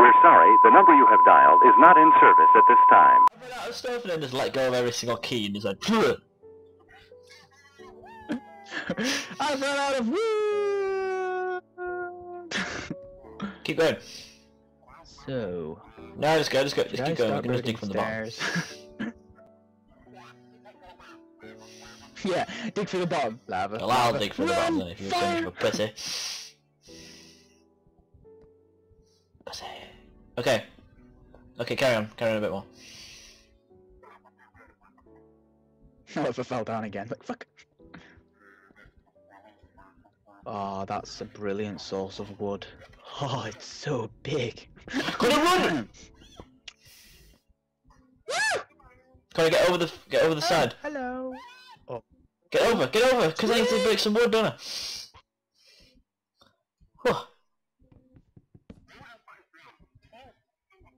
We're sorry, the number you have dialed is not in service at this time. I mean, that stuff, and then just let go of every single key, and he's like, I fell out of wood. Keep going. So no, just go, just keep going. I'm gonna dig from the bottom. Yeah, dig from the bottom. Lava. Well, I'll dig from the bottom then if you're going for pussy. Pussy. Okay. Okay, carry on a bit more. Oh, if I fell down again, like fuck. Oh, that's a brilliant source of wood. Oh, it's so big. Gotta run! Woo! Gotta get over the side. Hello. Oh. Get over, cause I need to break some wood, don't I? Huh.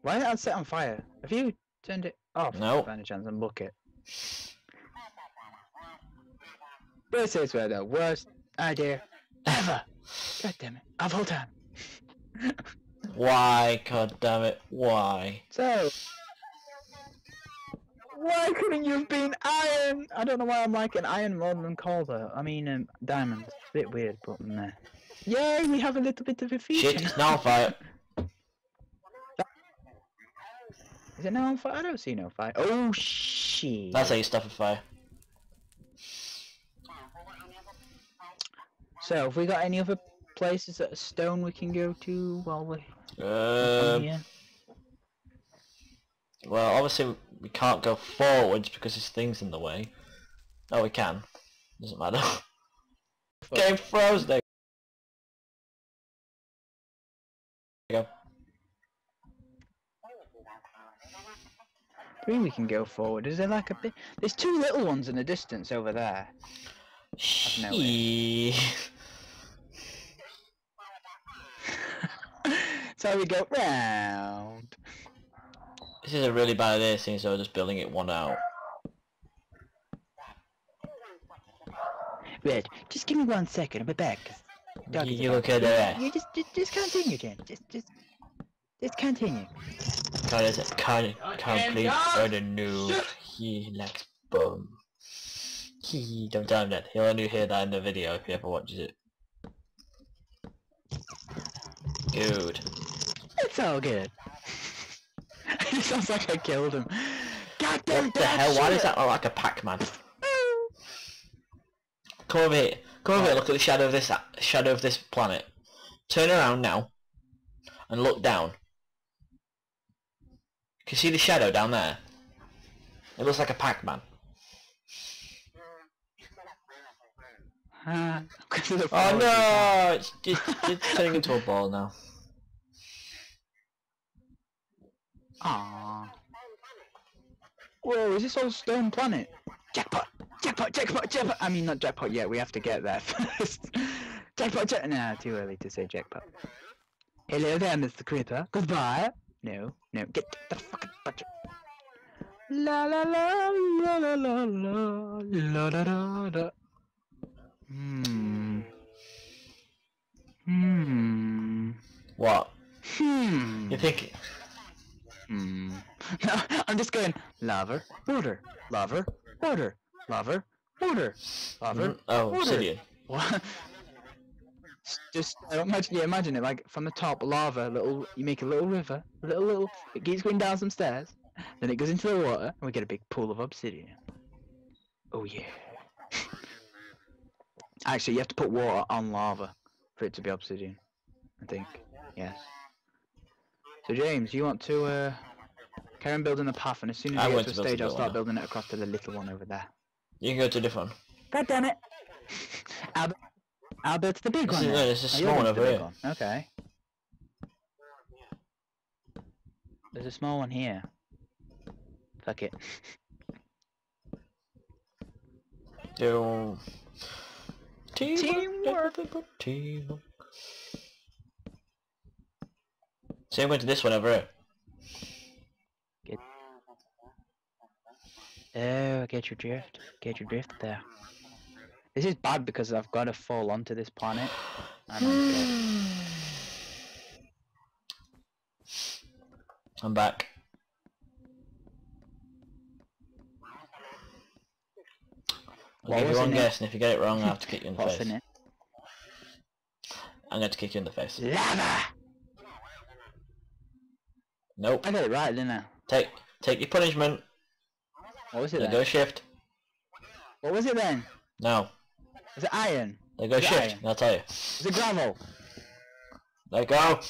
Why did I set on fire? Have you turned it off? No. By any chance, and book it. This is where the worst idea ever. God damn it! Of all time. Why? God damn it! Why? So, why couldn't you have been iron? I don't know why I'm like an iron more than coal though. I mean, diamond. It's a bit weird, but meh. Yay! We have a little bit of a feature. Shit! It's now on fire. Is it now on fire? I don't see no fire. Oh shit! That's how you stuff a fire. So, have we got any other places that are stone we can go to while we? Well, obviously we can't go forwards because there's things in the way. Oh, we can. Doesn't matter. Game froze. There we go. I mean, we can go forward. Is there like a bit? There's two little ones in the distance over there. So we go round. This is a really bad idea, since I was just building it one out. Red, just give me 1 second. I'll be back. You look at that. You just continue, Jen. Just continue. God, is it complete on a new? He likes bum. He don't tell him that. He'll only hear that in the video if he ever watches it. Dude. It's all good. It sounds like I killed him. God damn it! What the hell? Why does that look like a Pac-Man? Come over here. Come over here. Look at the shadow of this planet. Turn around now, and look down. Can you see the shadow down there? It looks like a Pac-Man. Oh no! It's turning into a ball now. Aww. Whoa, is this all stone planet? Jackpot! Jackpot! Jackpot! Jackpot! I mean, not jackpot yet, we have to get there first. Jackpot! Jackpot! Nah, too early to say jackpot. Hello there, Mr. Creeper. Goodbye! No, get the fucking budget. La la la la la la la la la la la. What? You think? No, I'm just going lava, water, lava, water, lava, water, lava. Oh, obsidian. What? Just imagine it like from the top, lava. Little, you make a little river, little. It keeps going down some stairs, then it goes into the water, and we get a big pool of obsidian. Oh yeah. Actually, you have to put water on lava for it to be obsidian, I think. Yes. So James, you want to carry on building the path, and as soon as you get to the stage, I'll start building it across to the little one over there. You can go to a different one. God damn it! I'll build to the big one. No, there's a small one over here. Okay. There's a small one here. Fuck it. Do. Teamwork. Same way to this one over here. Get... Oh, I get your drift there. This is bad because I've got to fall onto this planet. I don't get it. I'm back. I'll give you one guess, and if you get it wrong, I have to kick you in the face. What's in it? I'm going to kick you in the face. Lava! Nope. I got it right, didn't I? Take your punishment. What was it then? They go shift. What was it then? No. Is it iron? They go shift, and I'll tell you. Is it gravel? Let go!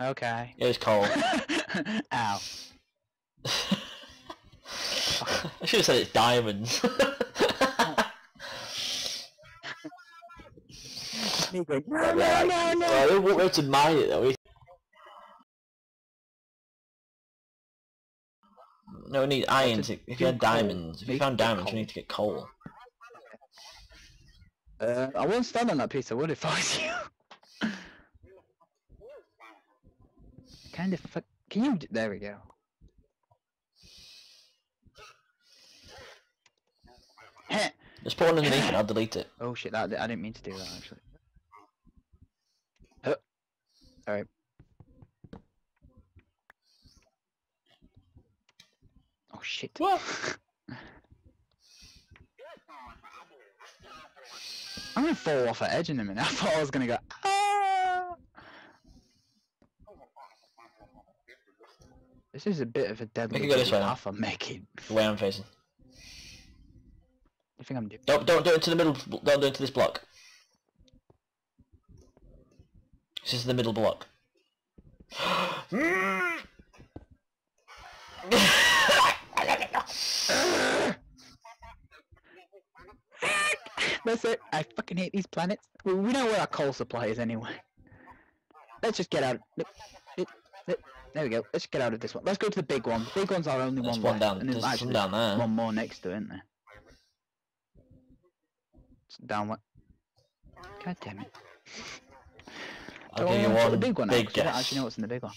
Okay. It was coal. Ow. I should have said it's diamonds. No, no, no! I don't want to mine it though. No, we need iron. If you had diamonds, if you found diamonds, we need to get coal. I won't stand on that piece of wood if I was you. Kind of. Can you? There we go. Just put one underneath and I'll delete it. Oh shit! That, I didn't mean to do that actually. All right. Oh shit! What? I'm gonna fall off the edge in a minute. I thought I was gonna go. Ah! This is a bit of a deadly. We can go this way now. I'm making. The way I'm facing. You think I'm doing? Don't do it into the middle. Don't do it into this block. This is the middle block. That's it. I fucking hate these planets. We know where our coal supply is anyway. Let's just get out. There we go. Let's just get out of this one. Let's go to the big one. The big one's our only one. One down. There's one down there. One more next to it, isn't there? It's down one. God damn it. I'll give you one big guess. I don't actually know what's in the big one.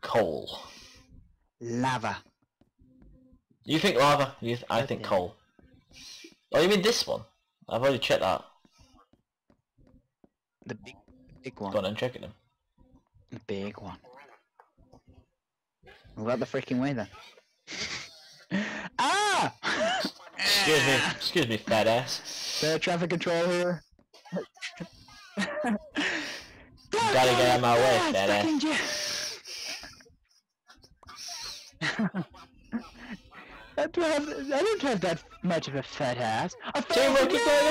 Coal. Lava. You think lava? I think coal. Oh, you mean this one? I've already checked that. The big one. Go on and check it then. The big one. We're out the freaking way then. Ah! Excuse me, fat ass. Is there a traffic control here? Gotta get out of my way, fat ass. I don't have that much of a fat ass. Teamwork is going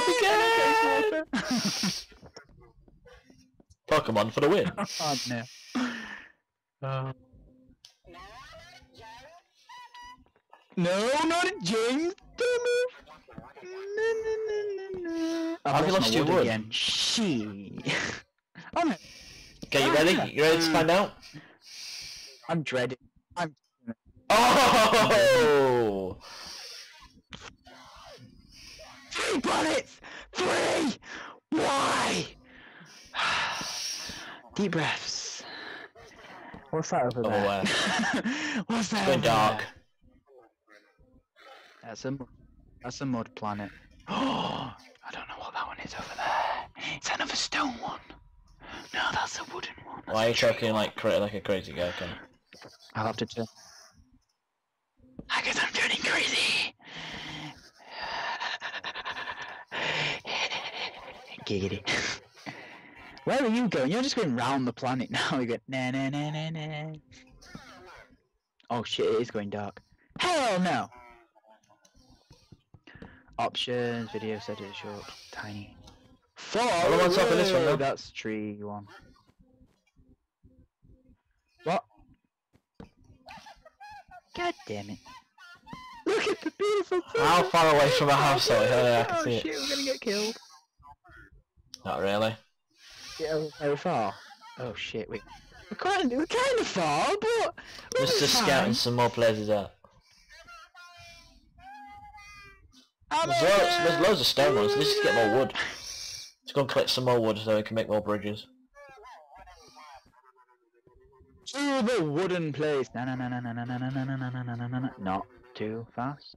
up again! Pokemon for the win. Oh no. No, not James. Don't move. No, no, no, no, no. I've lost your wood again. She. Oh no. Okay, you ready? You ready to find out? I'm dreading. Oh! 3 bullets! 3! Why? Deep breaths. What's that over there? What's that? It's going dark. There? That's a mud planet. Oh! I don't know what that one is over there. It's another stone one. No, that's a wooden one. Why are you talking like a crazy guy? Okay. I'll have to turn. I guess I'm turning crazy. Giggity. Where are you going? You're just going round the planet now. You go na na na na na. Oh shit! It is going dark. Hell no. Options, video settings, short, tiny. Four. On top of this one, though. That's tree one. What? God damn it! Look at the beautiful thing. How far away from the house are we? I can see it. Oh shit, we're gonna get killed. Not really. Yeah, we're very far. Oh shit, we're kind of far, but we're just scouting some more places out. There's loads of stone ones. Let's just get more wood. Let's go and collect some more wood so we can make more bridges. To the wooden place. Na na na na na na na na na na na na na. Not too fast.